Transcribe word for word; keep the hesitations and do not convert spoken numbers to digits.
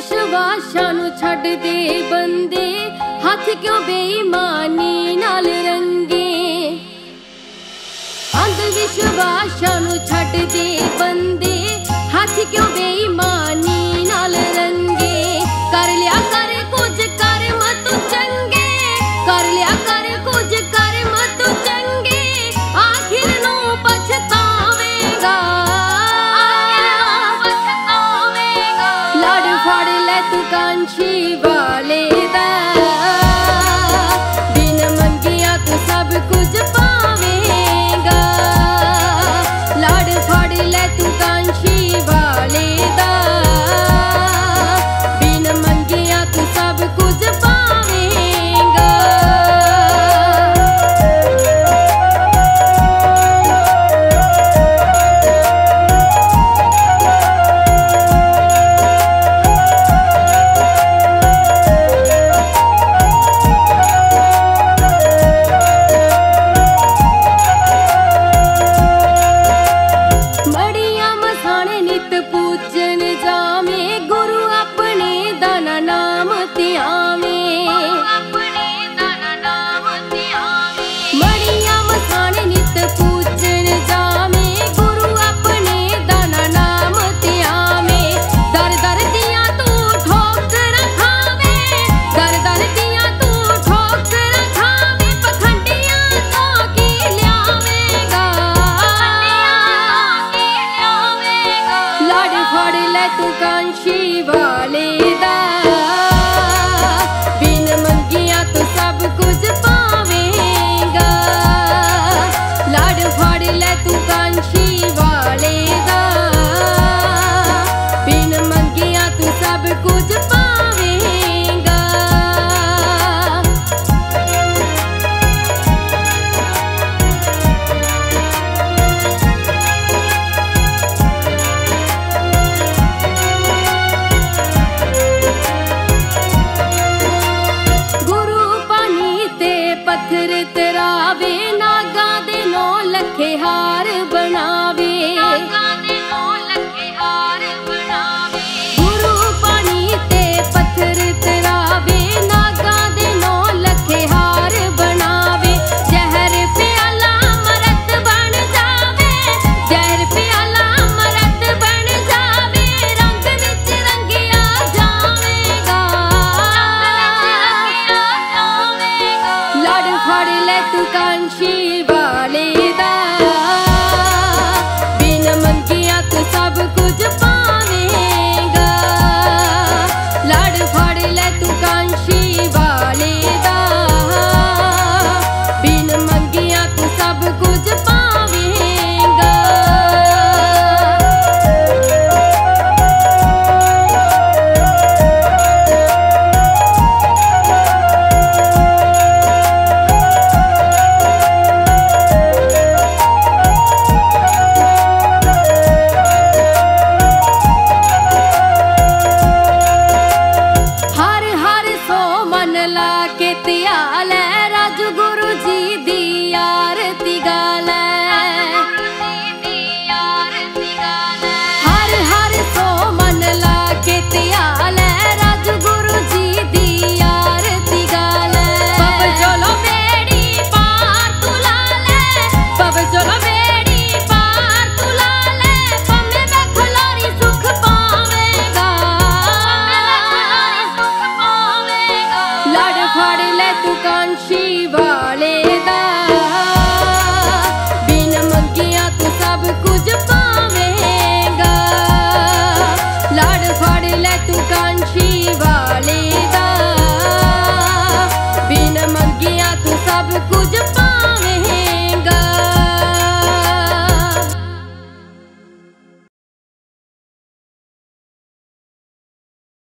विश्वासा नू छड़ दे बंदे हाथ क्यों बेईमानी नाल रंगे। अंध विश्वासा नू छड़ दे बंदे हाथ क्यों बेईमानी नाल रंगे। कर लिया कर कुछ कर्म तू चंगे, कर लिया कर कुछ कर्म तू चंगे, आखिर नू पछतावेगा। लड़ फड़ ले तू कांछी वाले दा, बिन मंगिया तू सब कुछ पावेगा। लड़ फड़ ले तू कांछी वाले दा, बिन मंगिया तू सब कुछ पावेगा। बड़िया मसाने नित पूजन जावे, गुरु अपने दाना नाम ते आवे। बड़िया मसाने नित पूजन जावे, गुरु अपने दाना नाम ते आवे। दर दर दिया तू ठोकर खावे, दर दर दिया तू ठोकर खावे, पखंडिया तो की लियावेगा। लड़ फड़ ले तू कांशी वाले।